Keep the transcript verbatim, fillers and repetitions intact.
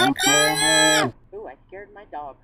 Ooh, I scared my dog.